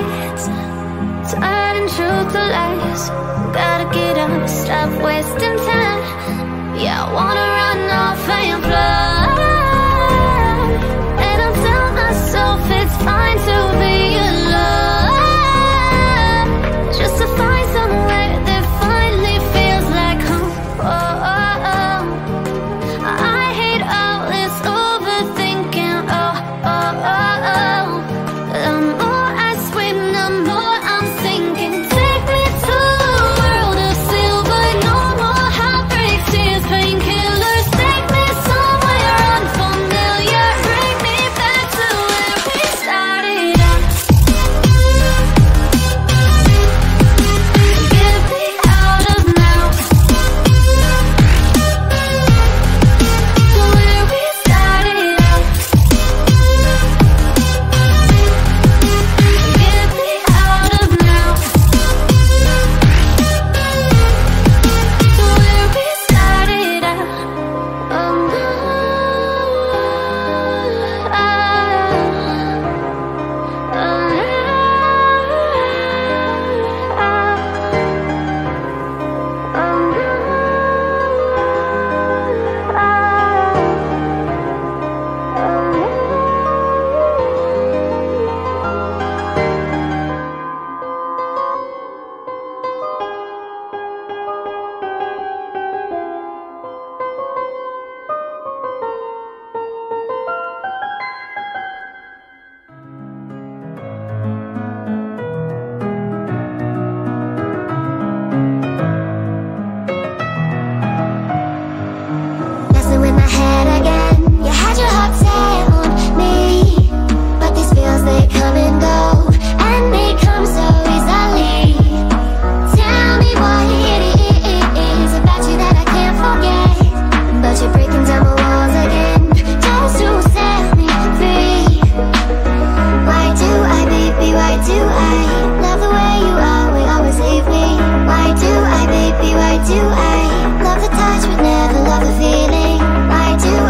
lights, turning truth to lies. Gotta get up, stop wasting time. Yeah, I wanna run off and fly, and I tell myself it's fine to be alone, just to find somewhere that finally feels like home. Oh, oh, oh. I hate all this overthinking. Oh, oh, oh, oh. The more I swim, the more I'm sinking. Take me to a world of silver. No more heartbreaks, tears, painkillers. Take me somewhere unfamiliar. Bring me back to where we started out. Get me out of now, to where we started out. Get me out of now, to where we started out. Oh, do I love the touch but never love the feeling? Why do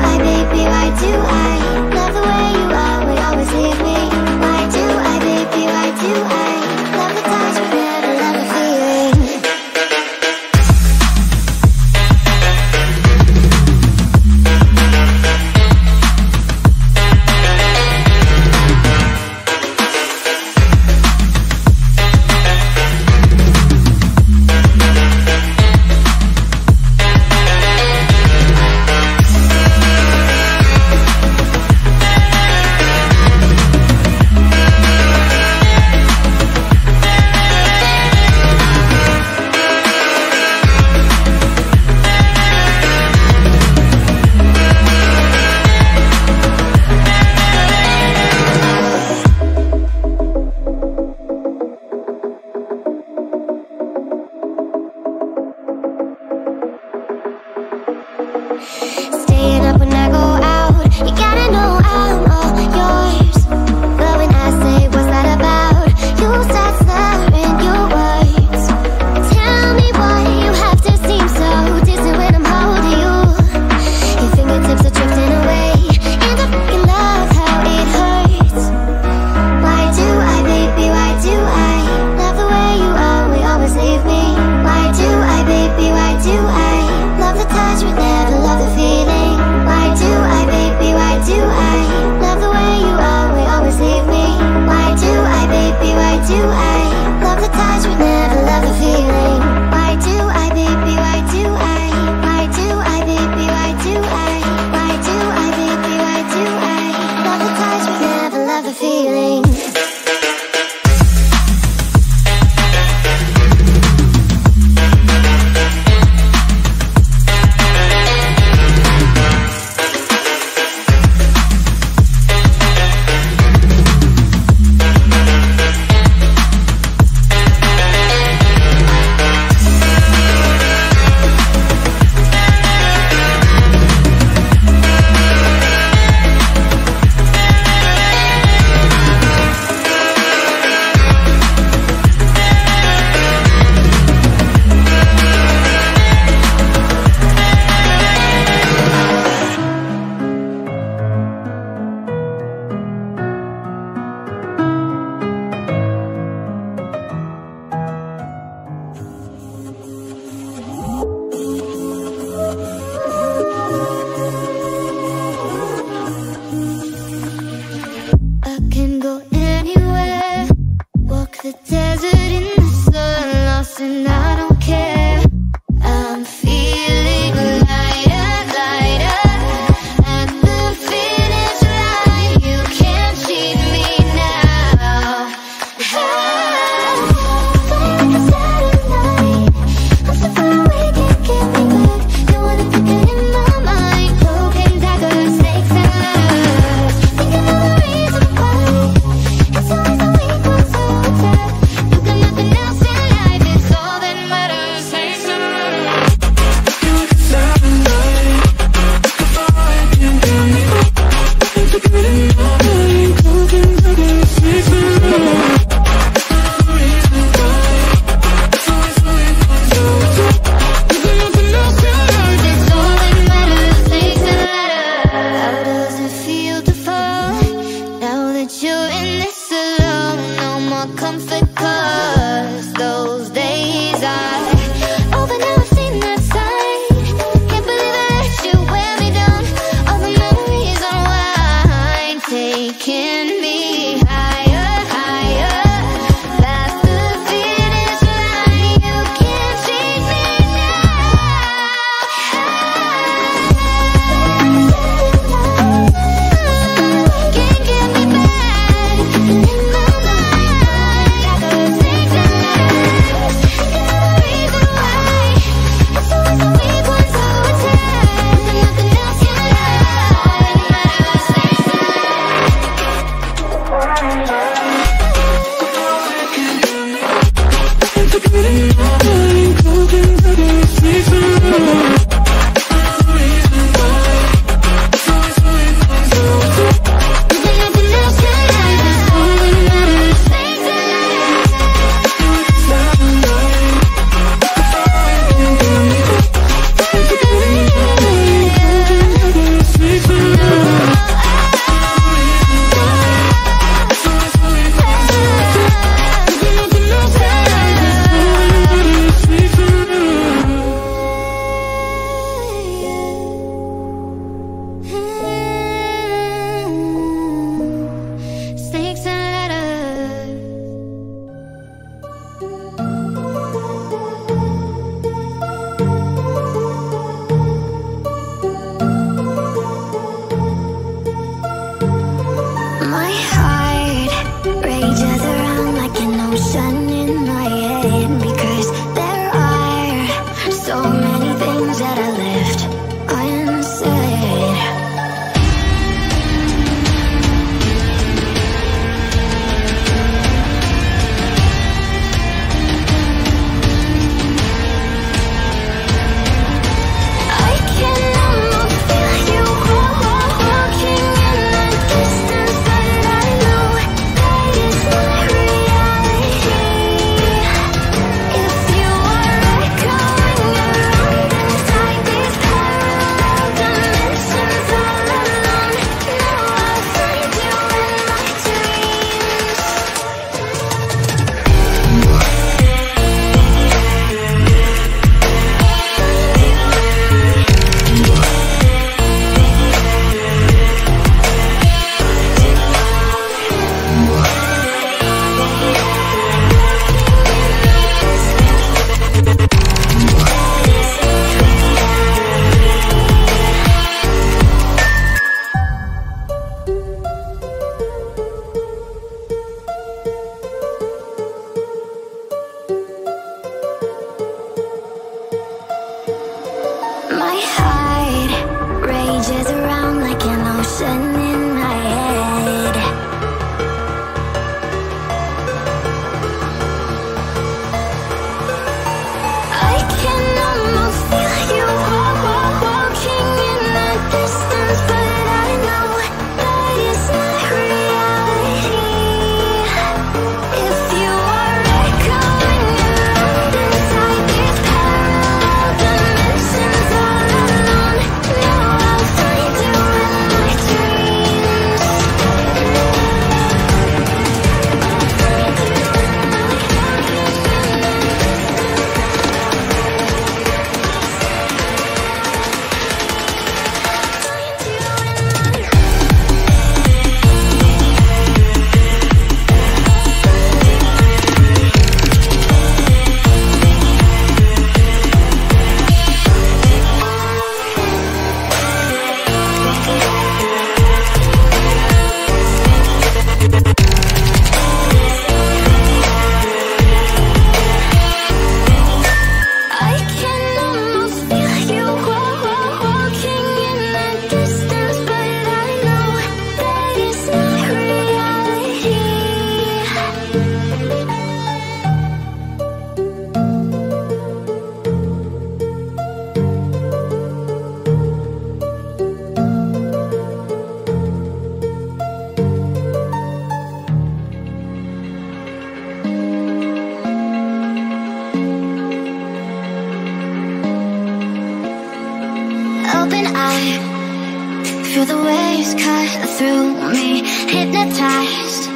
through the waves, cut through me. Hypnotized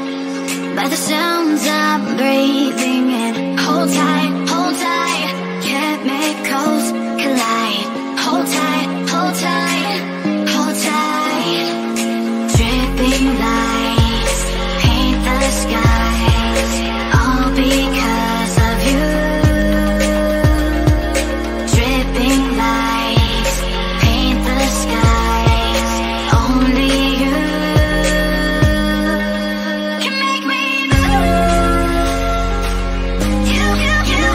by the sounds I'm breathing in. Hold tight, chemicals collide. Hold tight, hold tight. Dripping lights paint the skies, all because of you. Dripping lights paint the skies, only you can make me blue. You can make me blue.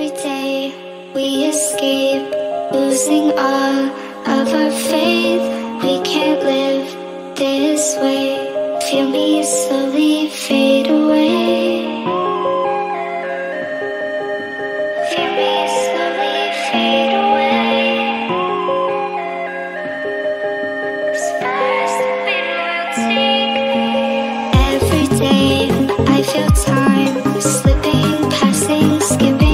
Every day we escape, losing all of our faith. We can't live this way. Feel me slowly fade away. Feel me slowly fade away. Sparse the wind will take me. Every day I feel time slipping, passing, skipping.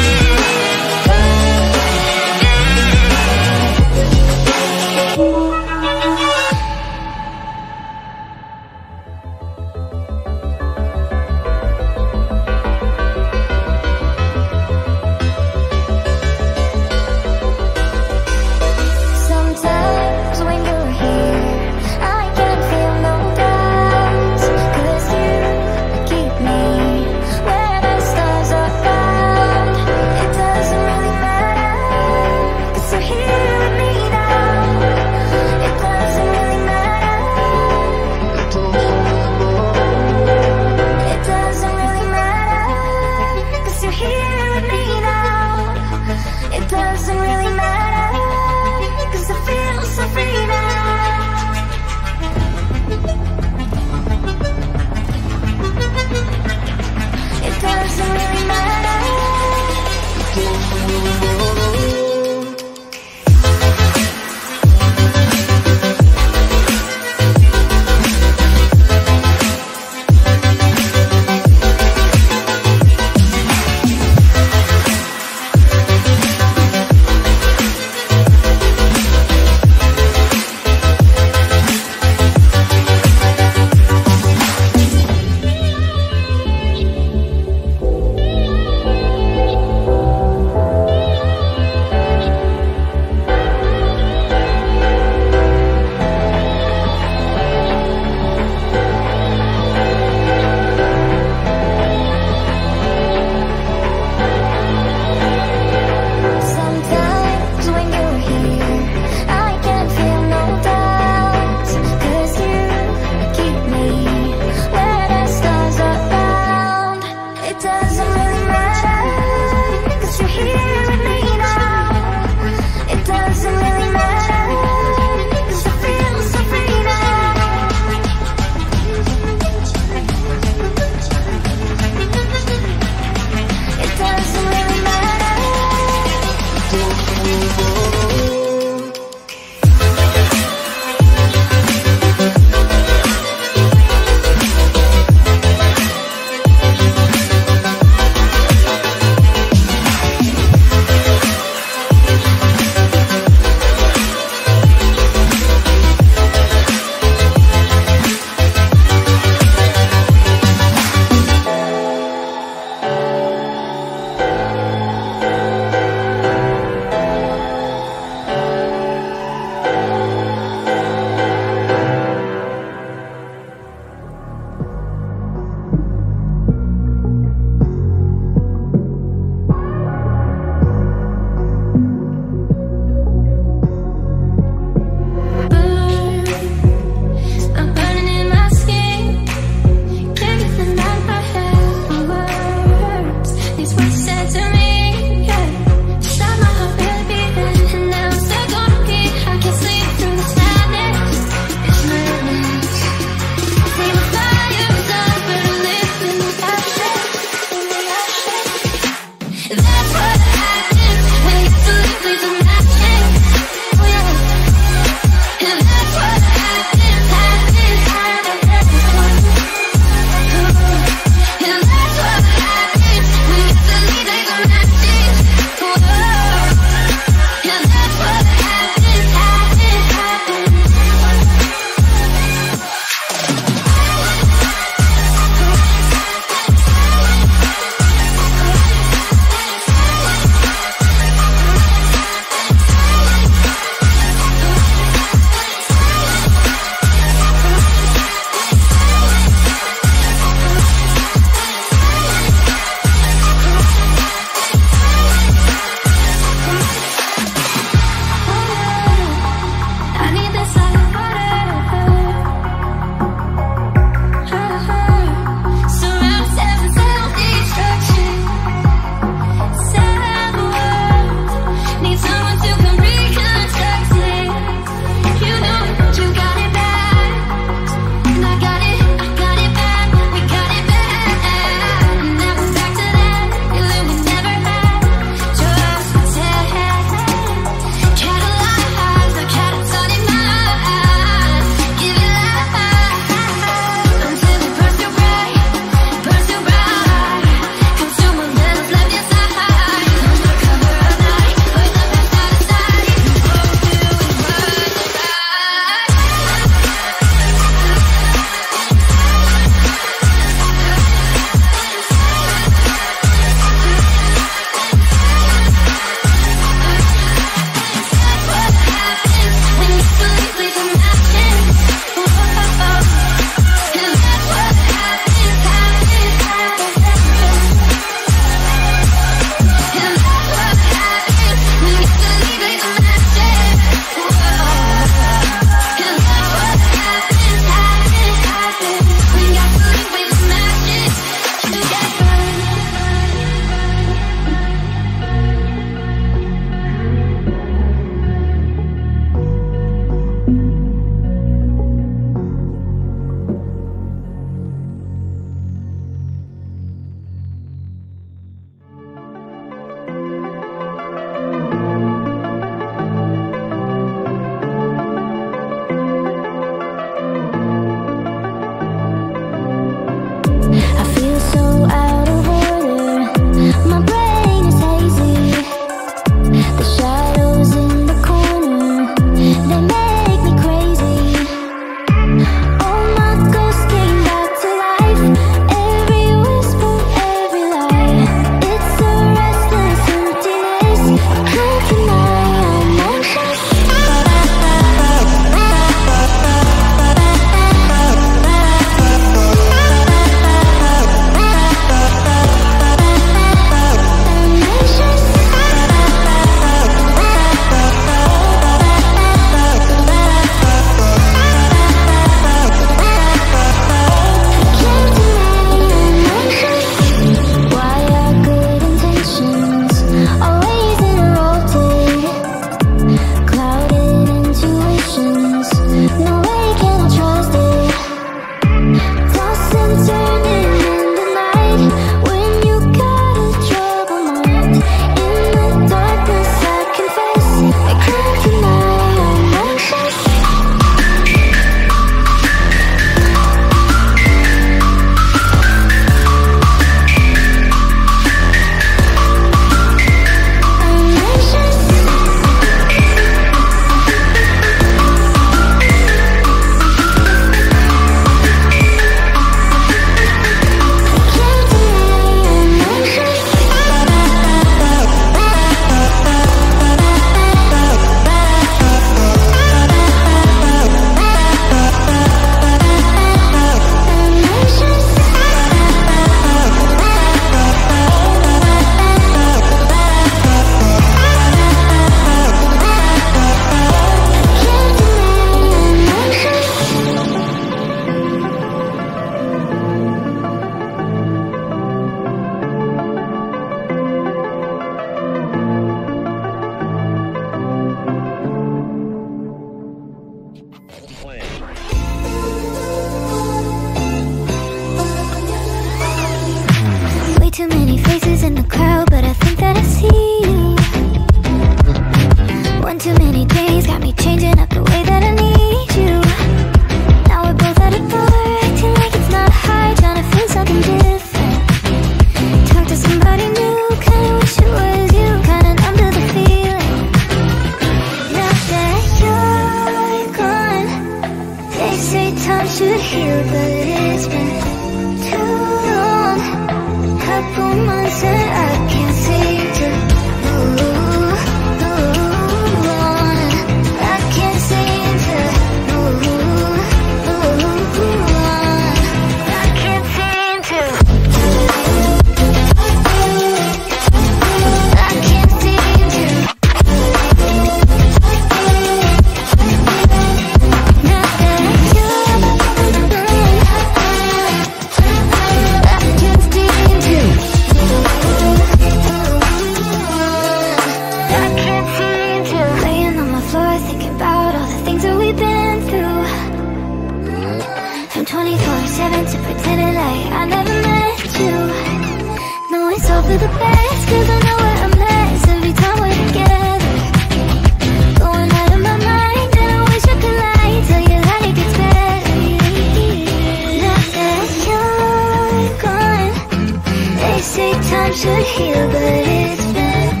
here, but it's been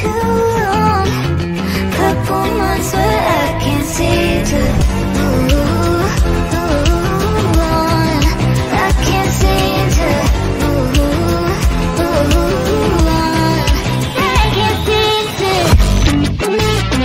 too long. Couple months where I can't seem to move on. I can't seem to move on. I can't seem to. I can't seem to.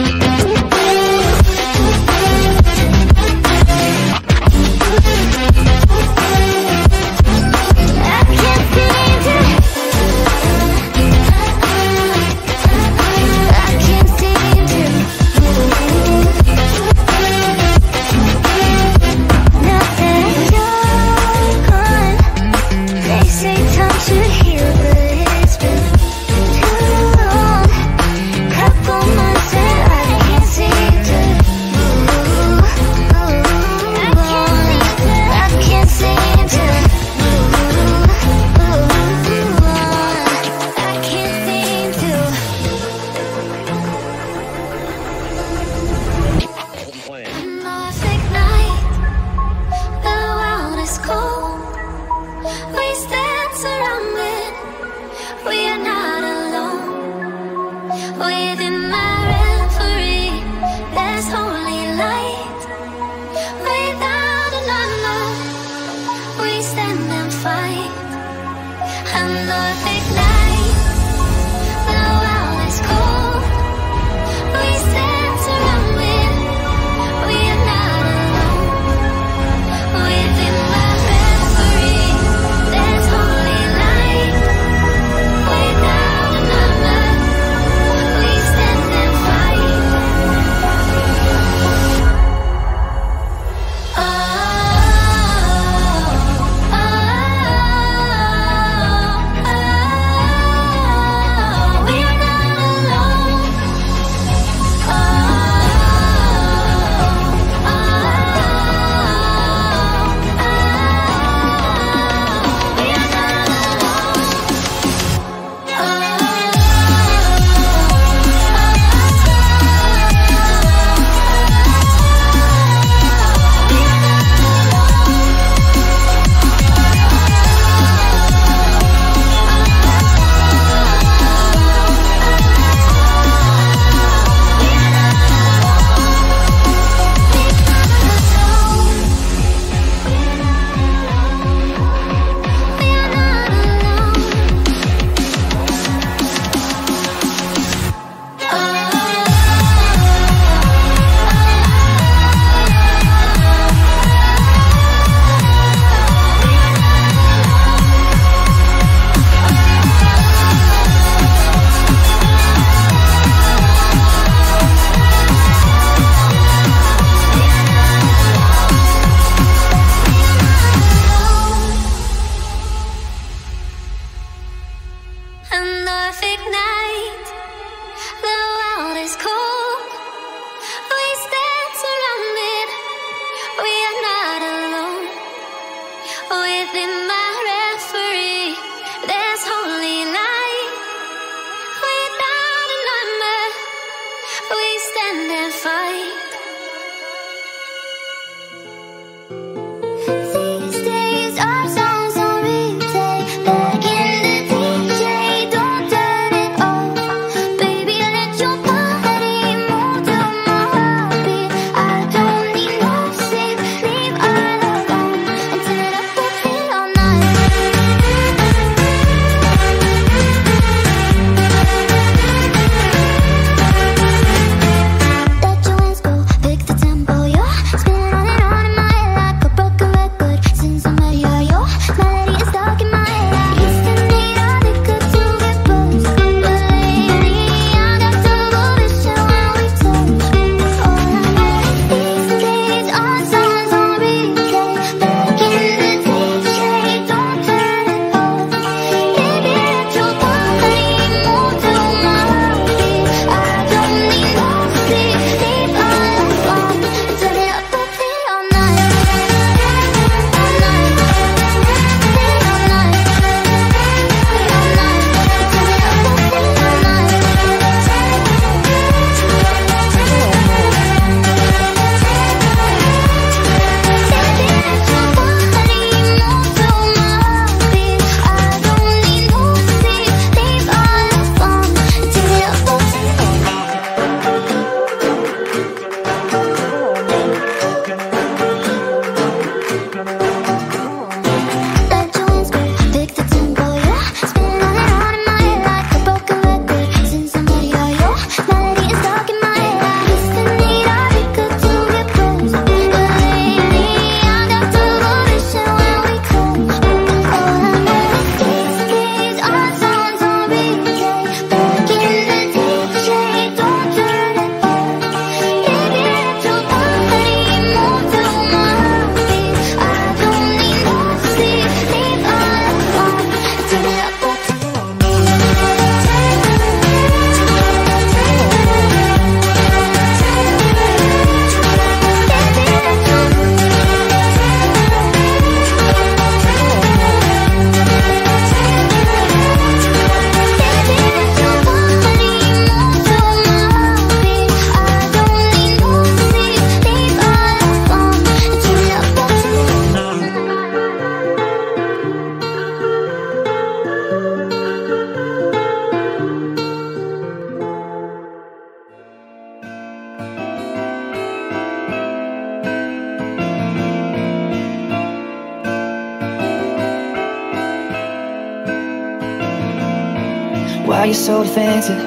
Why you so defensive?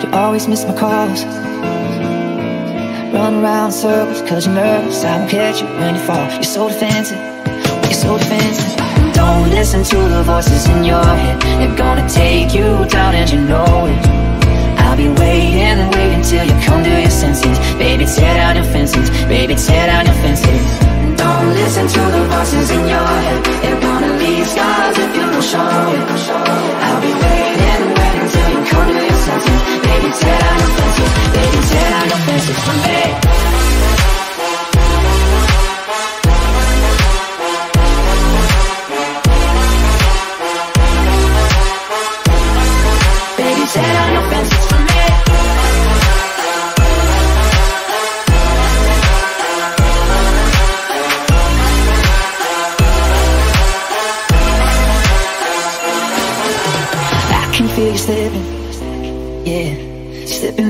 You always miss my calls. Run around in circles cause you're nervous. I won't catch you when you fall. You're so defensive, you're so defensive. Don't listen to the voices in your head. They're gonna take you down and you know it. I'll be waiting and waiting till you come to your senses. Baby, tear down your fences. Baby, tear down your fences. Don't listen to the voices in your head. They're gonna leave scars if you don't show it. I'll be waiting, waiting till you come to your senses. Baby, tear down your fences. Baby, tear down your fences for me.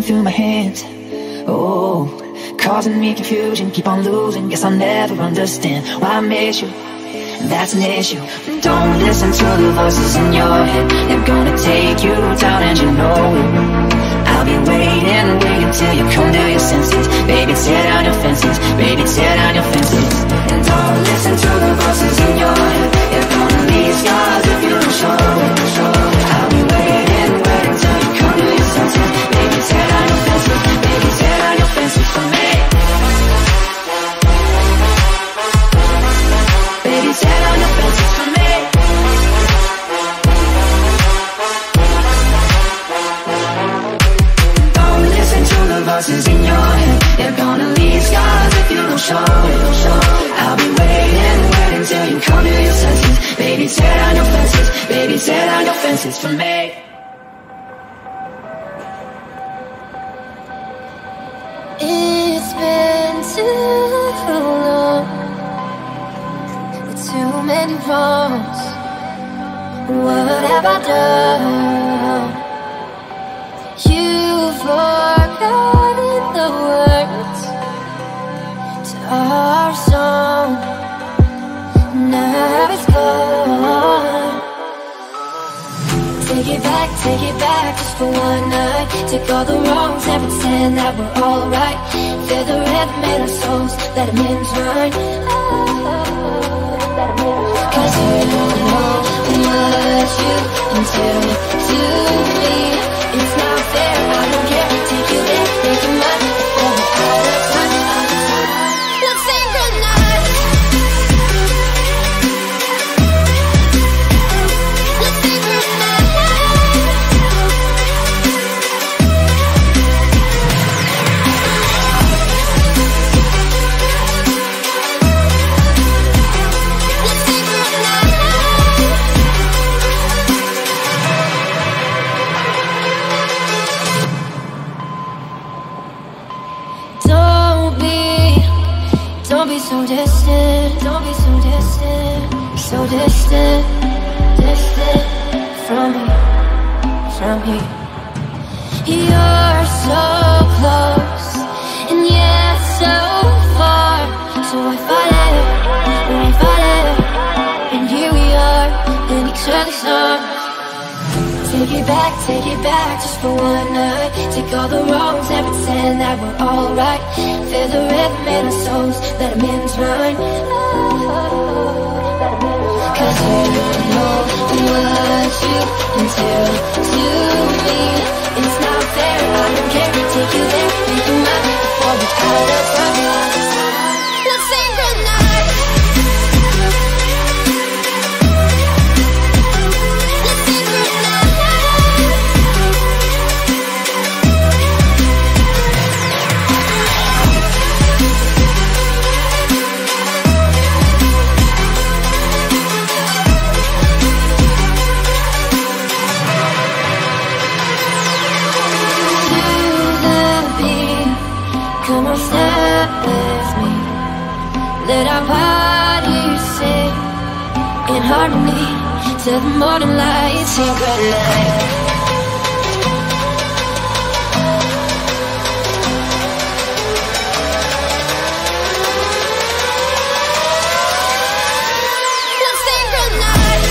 Through my hands, oh, causing me confusion. Keep on losing, guess I'll never understand why I miss you. That's an issue. Don't listen to the voices in your head. They're gonna take you down and you know it. I'll be waiting, waiting till you come to your senses. Baby, tear down your fences. Baby, tear down your fences. And don't listen to the voices in your head. They're gonna leave scars if you don't show it. I'll be waiting, waiting till you come to your senses. Tear down your fences, baby, tear down your fences for me. Baby, tear down your fences for me. Don't listen to the voices in your head. They're gonna leave scars if you don't show it. I'll be waiting, waiting till you come to your senses. Baby, tear down your fences. Baby, tear down your fences for me. It's been too long, too many wrongs. What have I done? You've forgotten the words to our song. Now it's gone. Take it back just for one night. Take all the wrongs and pretend that we're alright. Fear the red made our souls, let them entwine. Cause you don't know what you can do to me. It's not fair, I don't care. Take you there, make you mine. Let's sing the night. Let's sing the night. Don't be so distant, distant from me, from me. You're so close, and yet so far. So I fought it, and I fought it, and here we are, in each other's arms. Take it back, just for one night. Take all the wrongs and pretend that we're alright. Fear the rhythm in our souls, let them entwine. Cause you don't know what you can do to me. It's not fair, I don't care. Take you there, make you mine. Before we're out of time. Let's sing the night. Let our bodies sing in harmony till the morning light. Say good night. Let's say good night.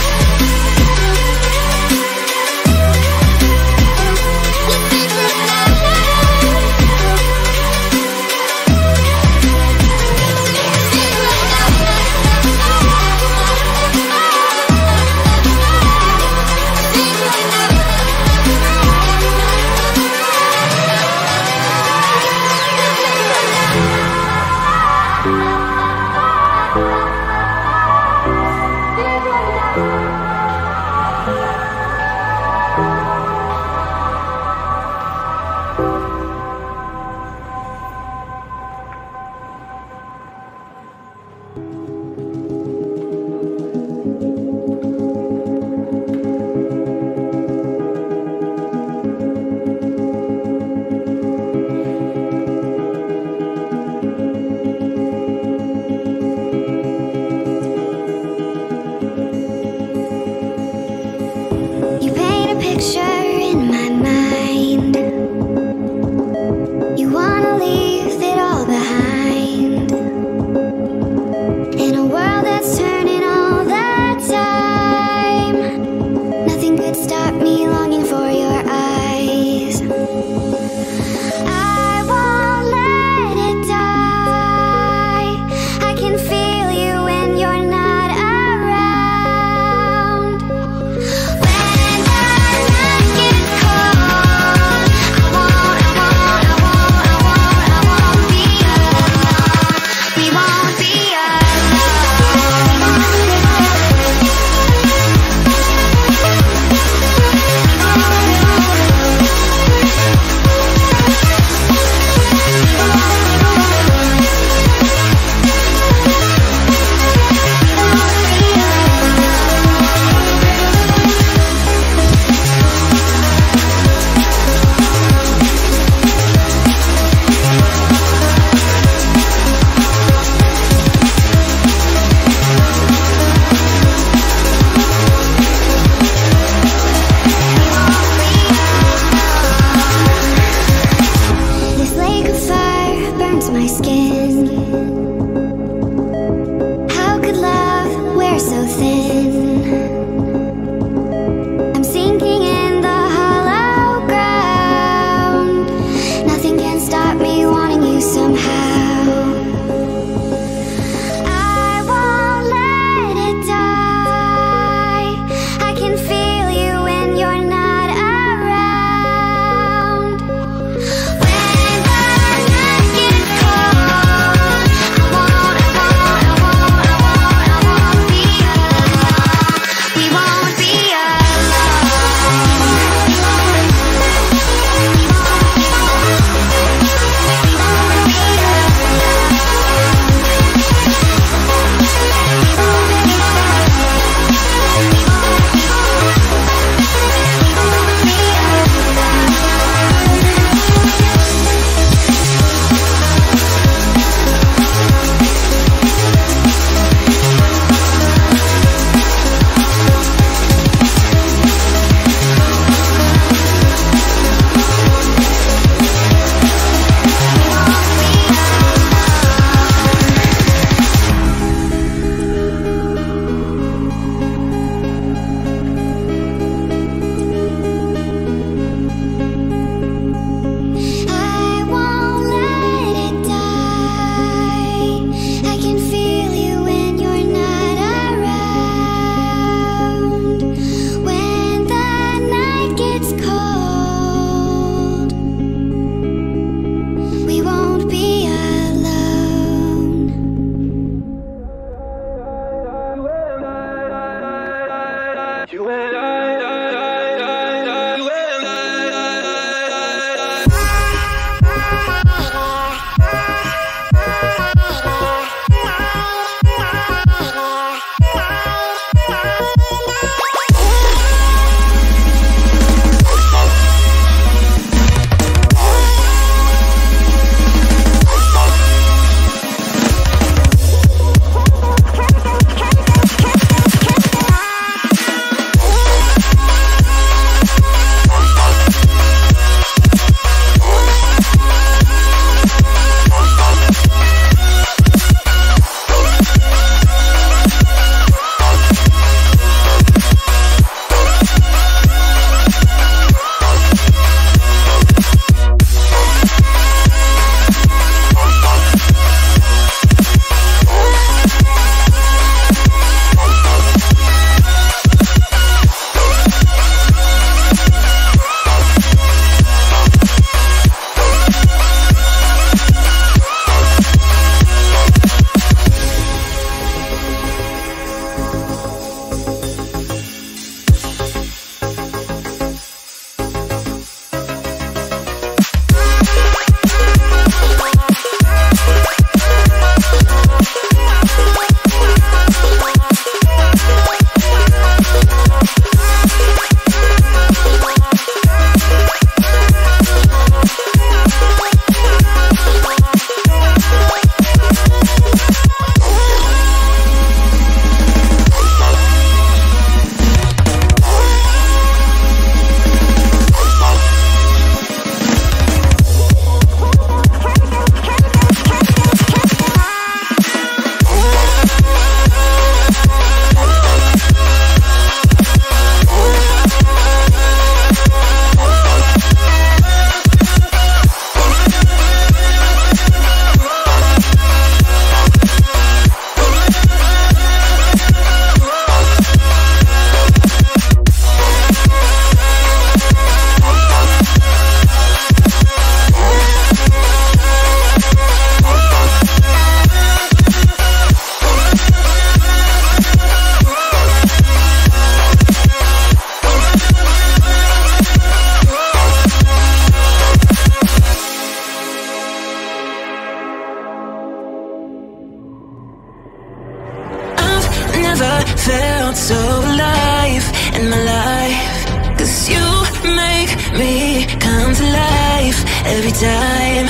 me come to life every time.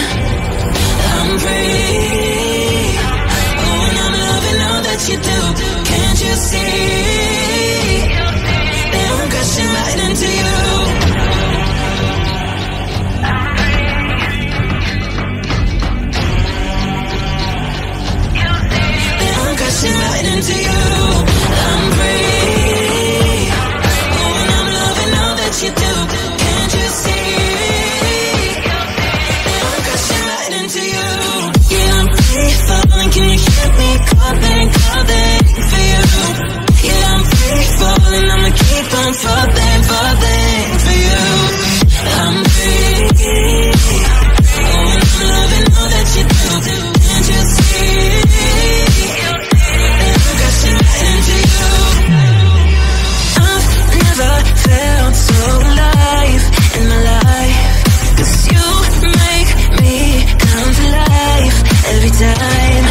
I'm free. Oh, and I'm loving all that you do. Can't you see that I'm crashing right into you? That I'm crashing right into you. I'm free. Oh, and I'm loving all that you do. Can't you see that I'm crashing right into you? Yeah, I'm free falling. Can you hear me calling, calling for you? Yeah, I'm free falling. I'ma keep on falling, falling for you. I'm free. Oh, and I'm loving all that you do. Can't you see? Felt so alive in my life, 'cause you make me come to life every time.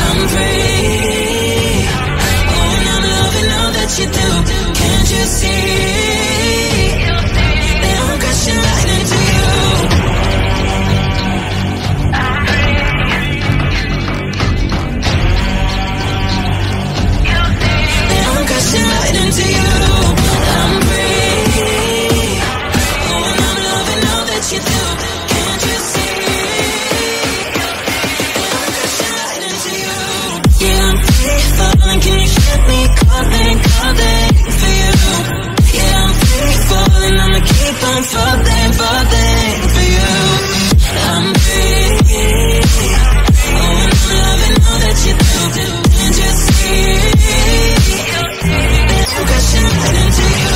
I'm free. Oh, and I'm loving all that you do. Can't you see that I'm crashing right into you? I'm free. That I'm crashing right into you. Calling, calling for you. Yeah, I'm free falling. I'ma keep on falling, falling for you. I'm free. Oh, and I'm loving all that you do. Can't you see that I'm crashing right into you?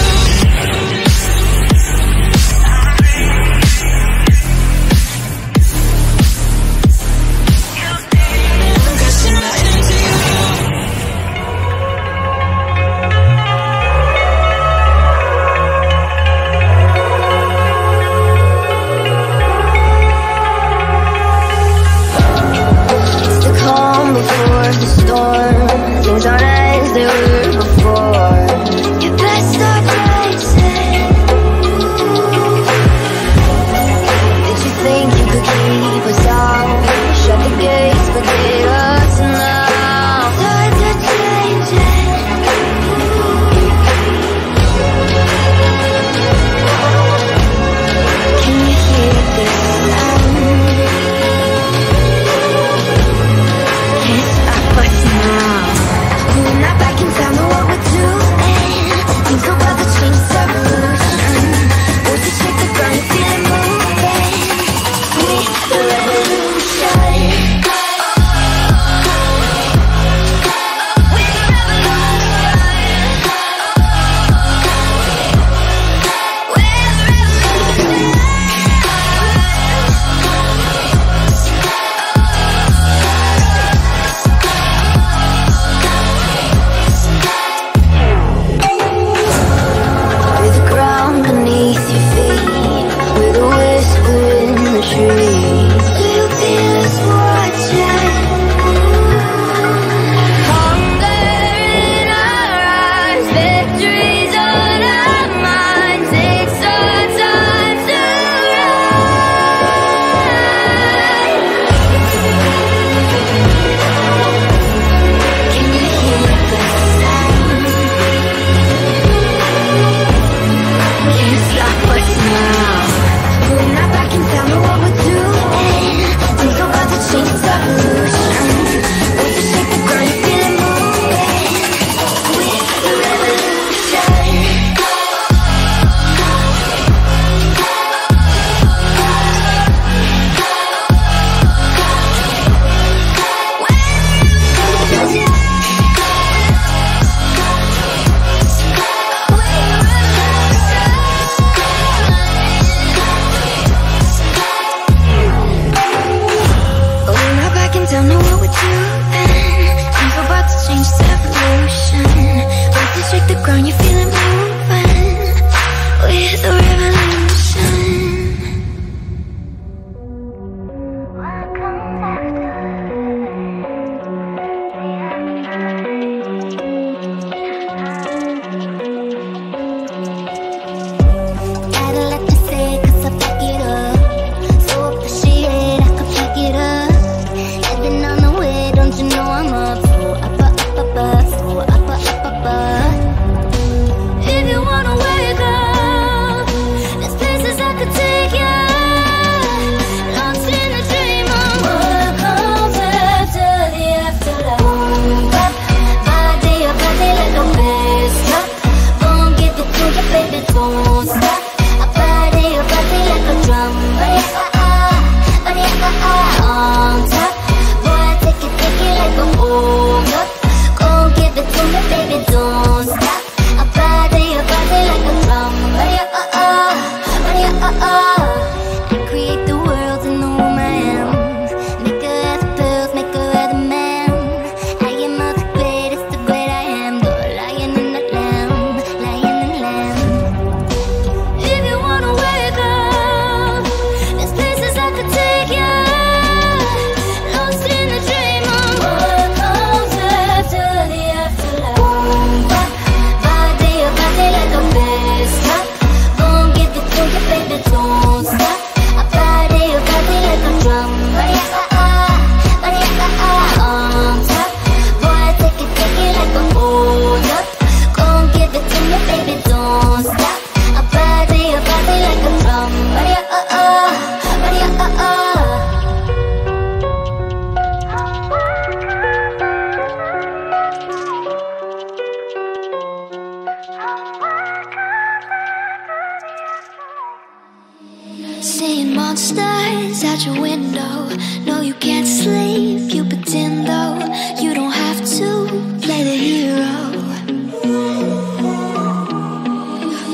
Seeing monsters at your window. No, you can't sleep, you pretend though. You don't have to play the hero,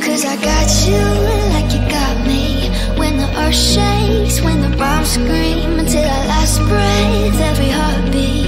cause I got you like you got me. When the earth shakes, when the bombs scream, until our last breath, every heartbeat.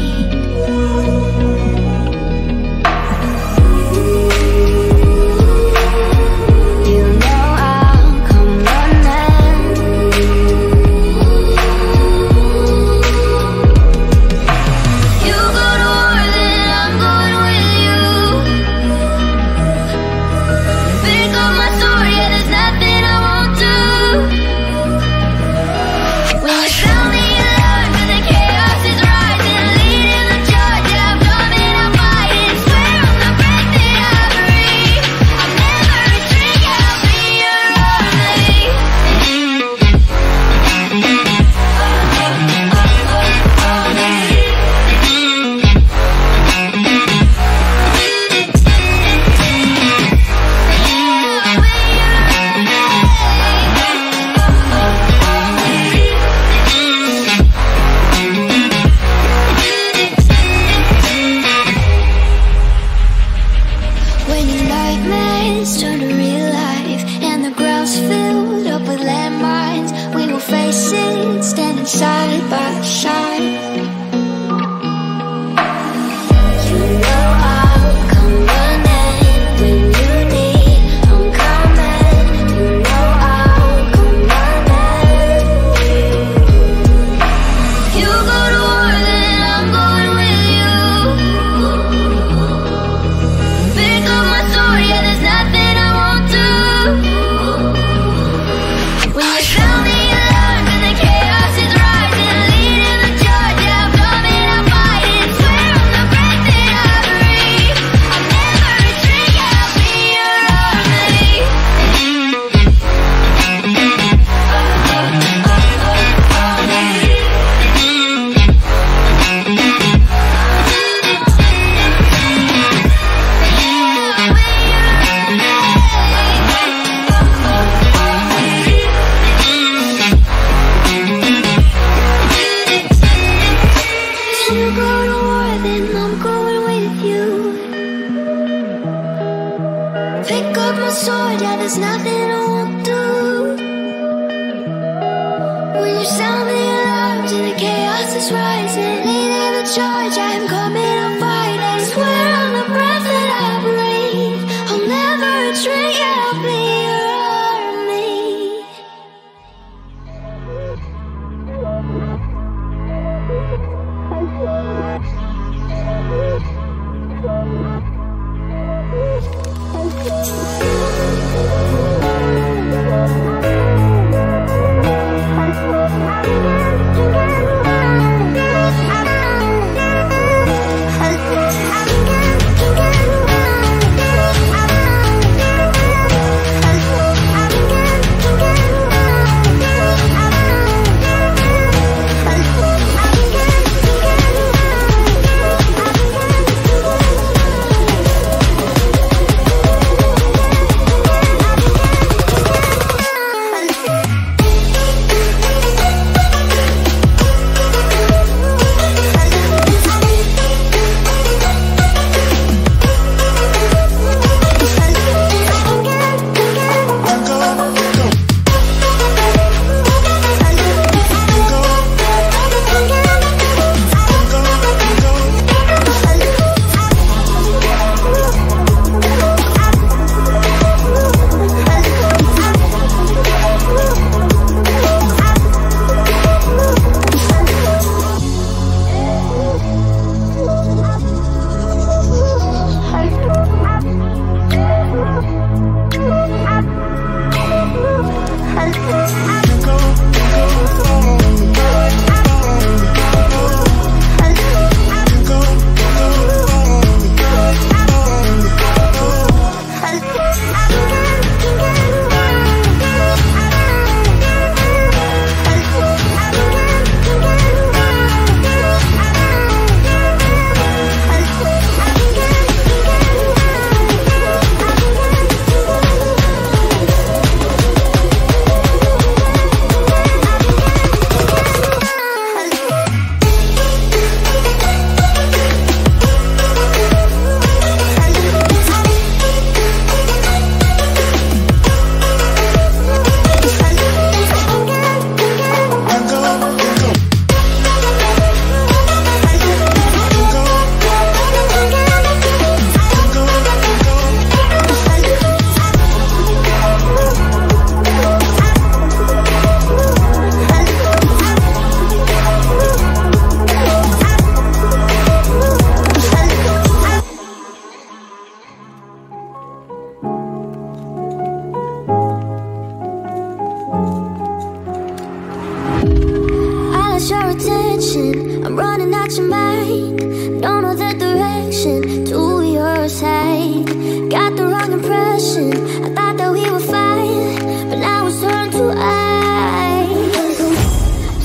got your attention. I'm running out your mind. Don't know the direction to your side. Got the wrong impression. I thought that we were fine, but now it's turned to eyes.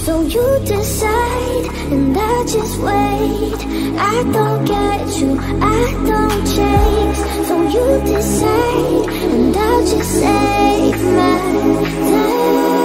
So you decide, and I just wait. I don't get you, I don't chase. So you decide, and I just save my time.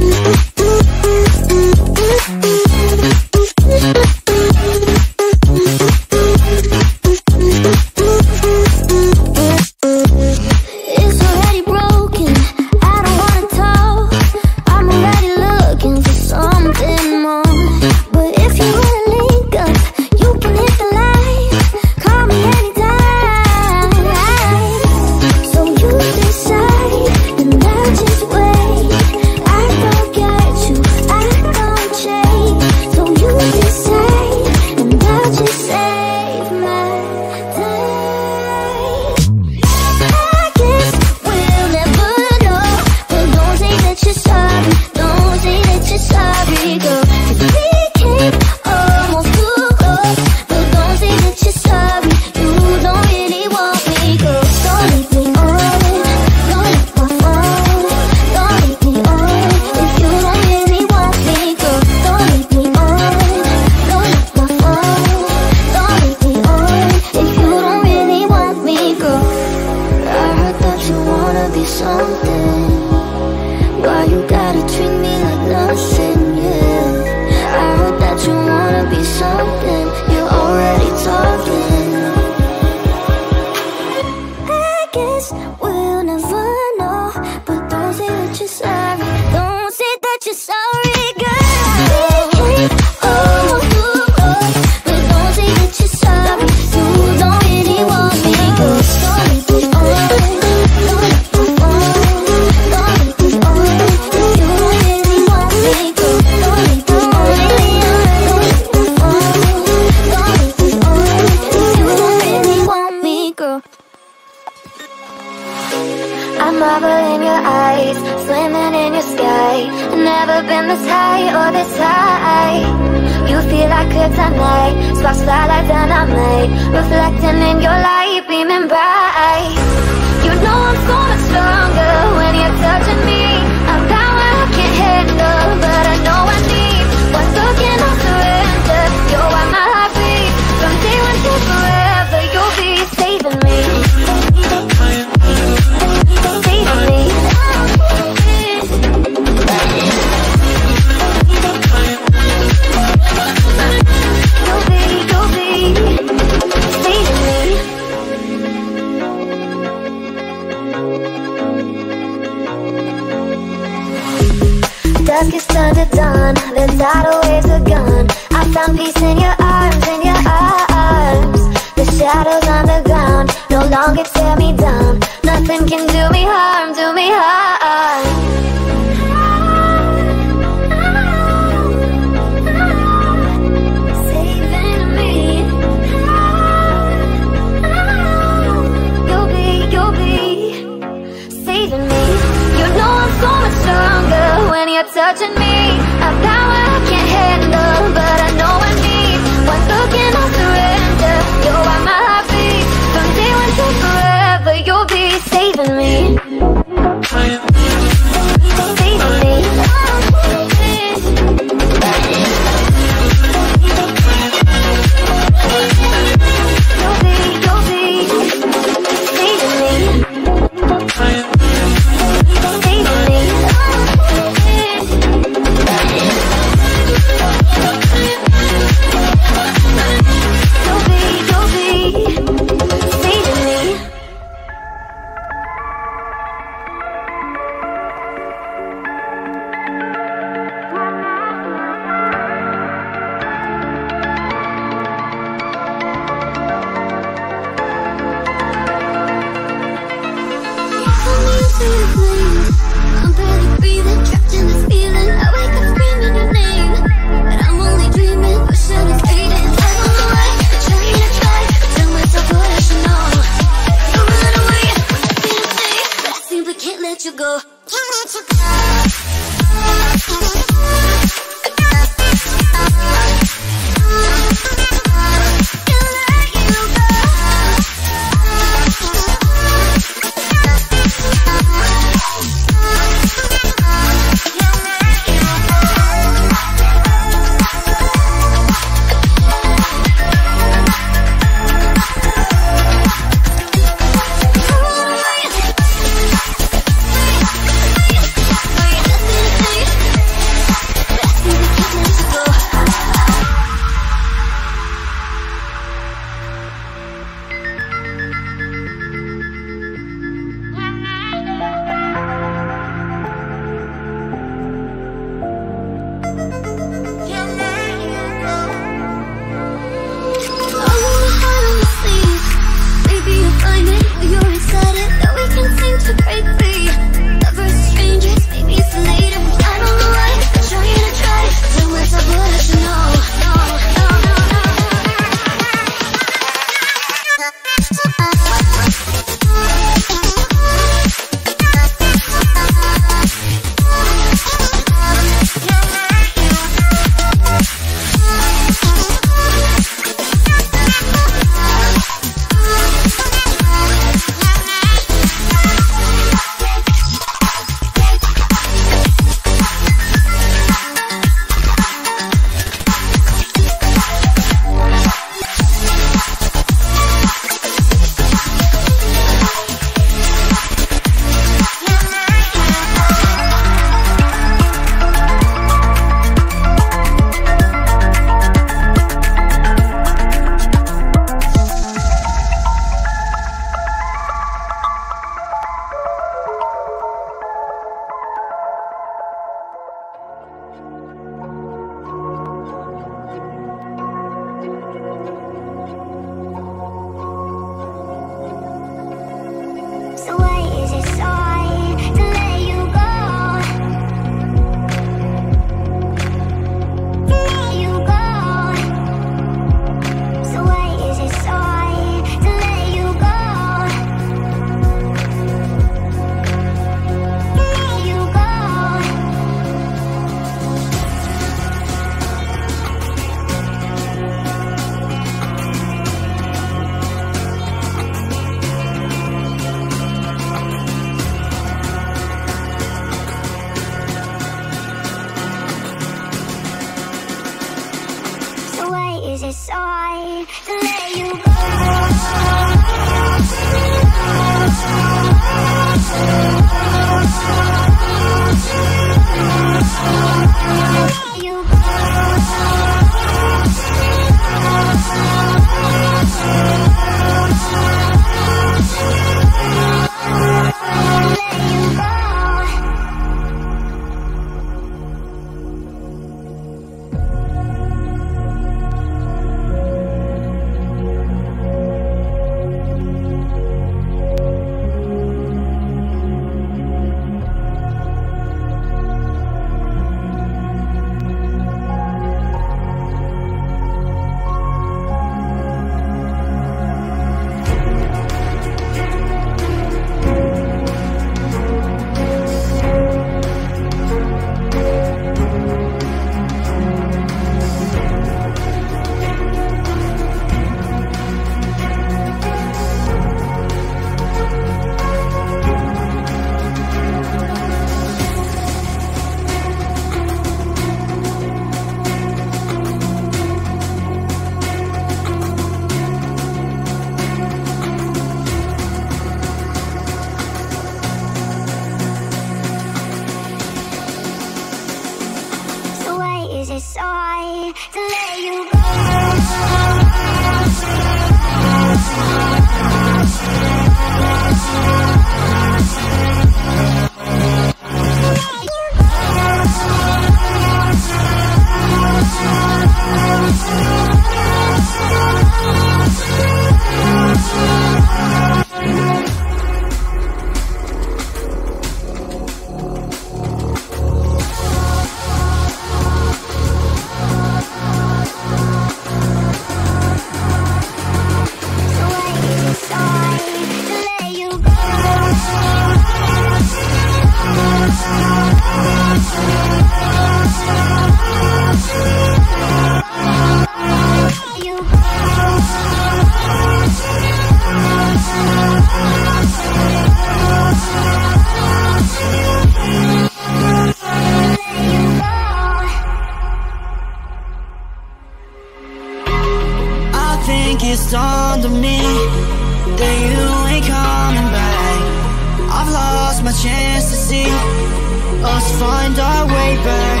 find our way back.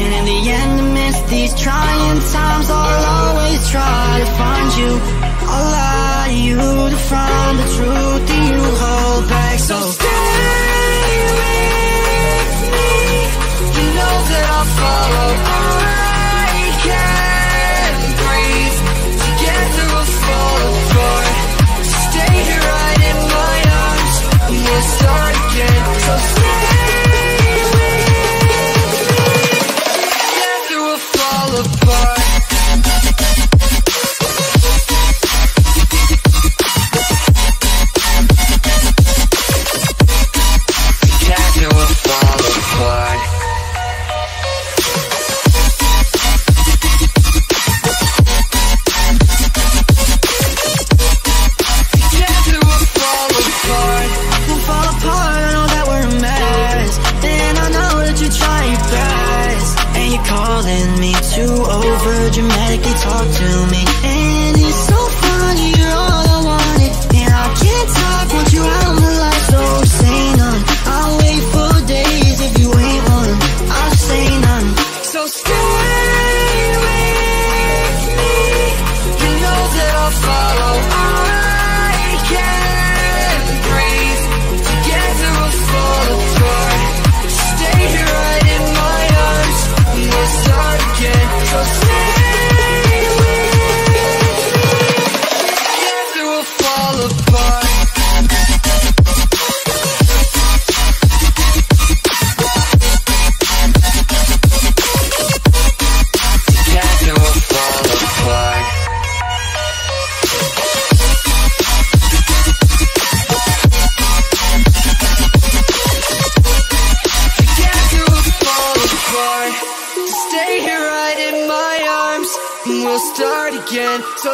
And in the end, amidst these trying times, I'll always try to find you. I'll lie to you to find the truth that you hold back. So stay with me, you know that I'll follow. I can't breathe, together we'll fall apart. Stay here right in my arms, we'll start again. So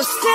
stay.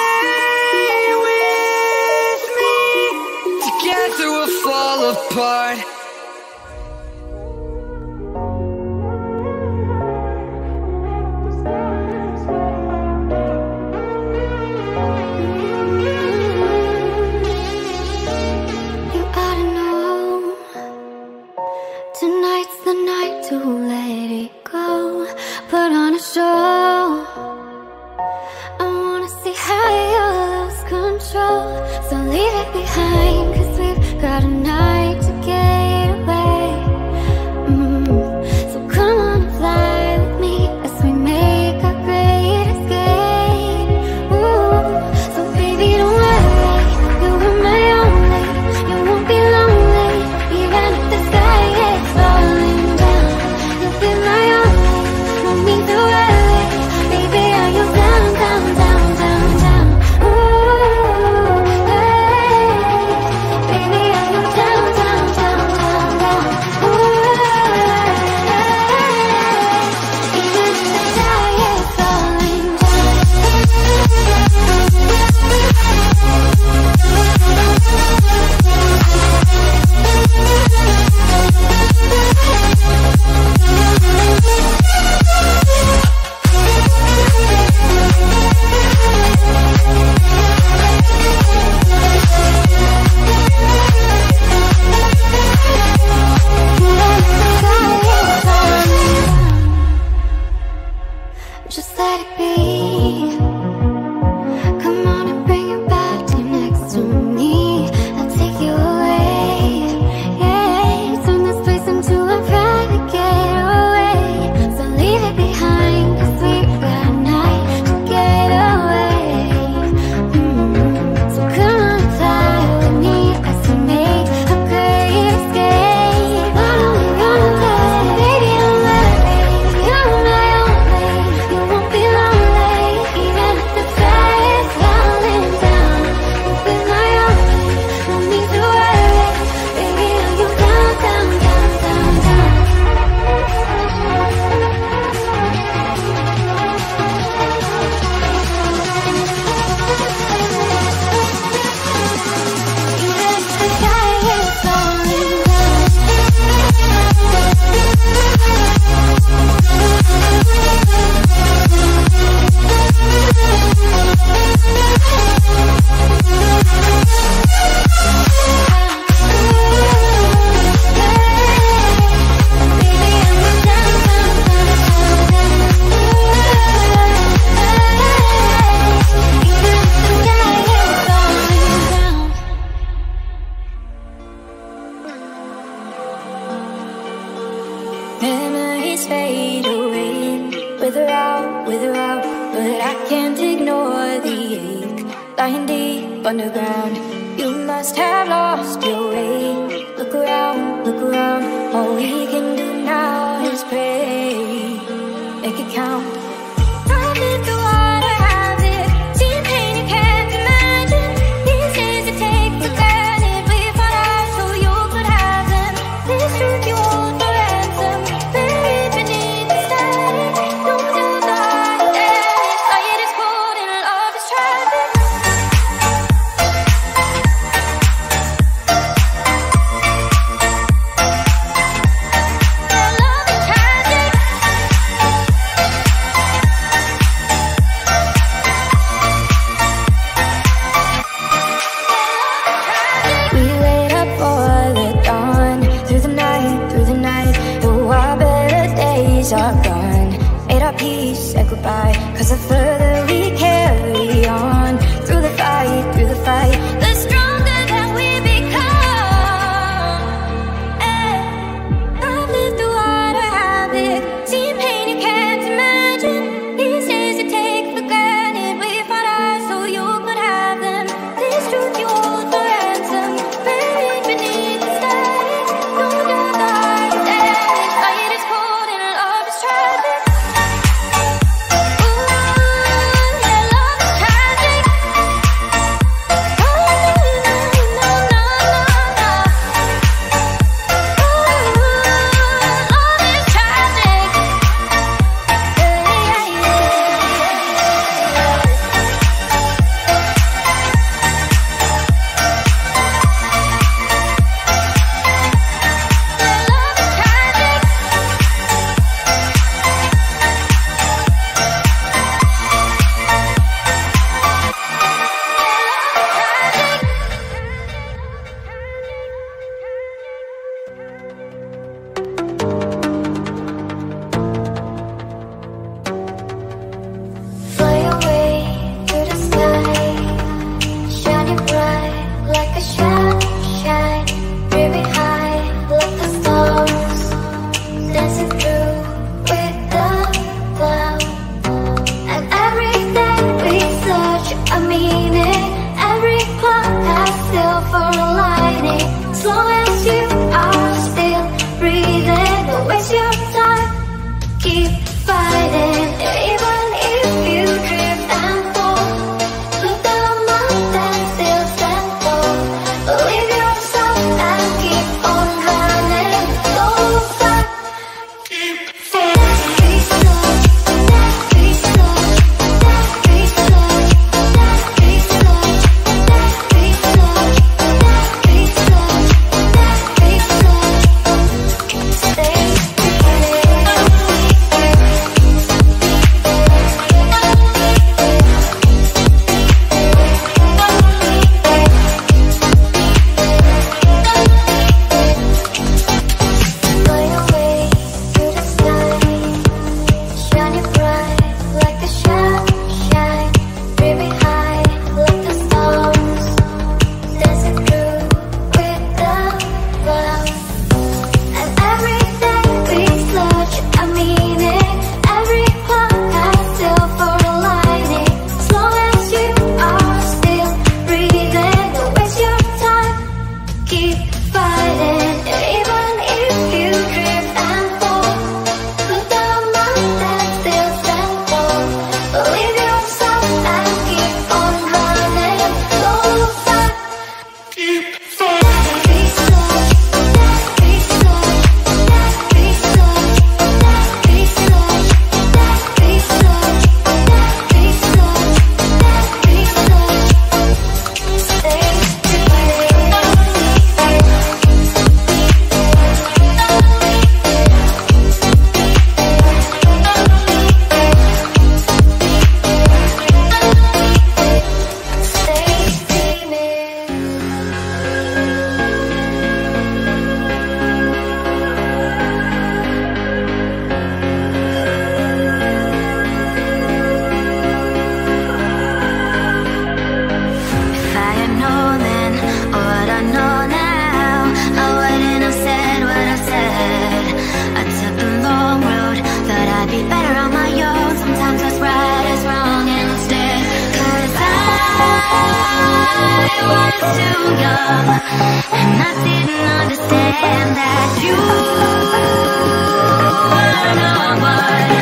Memories fade away with her out, with her out. But I can't ignore the ache, lying deep underground. You must have lost your way. Look around, look around. All we can do now is pray. Make it count. Are gone, made our peace and goodbye. Cause the further we carry on through the fight, through the fight, the stronger that we become. And I've lived through water, I've lived, seen pain you can't imagine. These days you take for granted, we fought ours so you could have them. This truth you hold for ransom, buried beneath the static. No doubt that it's dead, light is cold. too young, and I didn't understand that you were no one,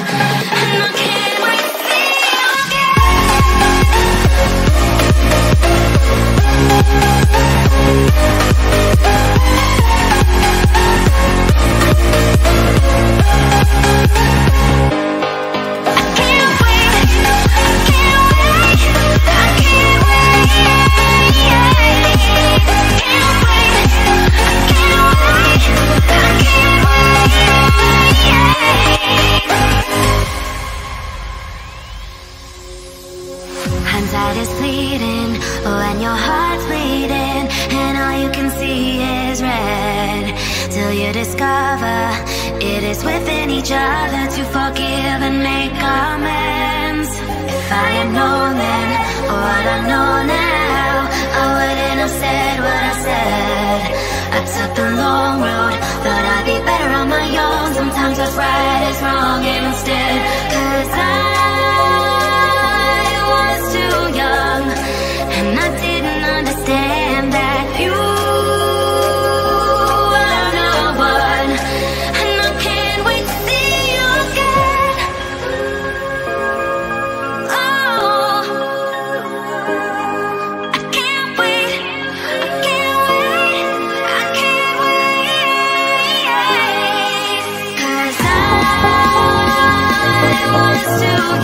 and I can't wait to see you again. I can't wait, I can't wait, I can't wait. Hindsight is fleeting when your heart's bleeding, and all you can see is red. Till you discover it is within each other to forgive and make amends. If I had known then what I know now, I wouldn't have said what I said. I took the long road, thought I'd be better on my own. Sometimes what's right is wrong instead. 'Cause I was too young, and I didn't understand that you were no one, and I can't wait to see you again.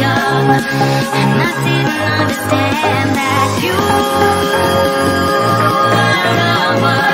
Young, and I didn't understand that you were no one.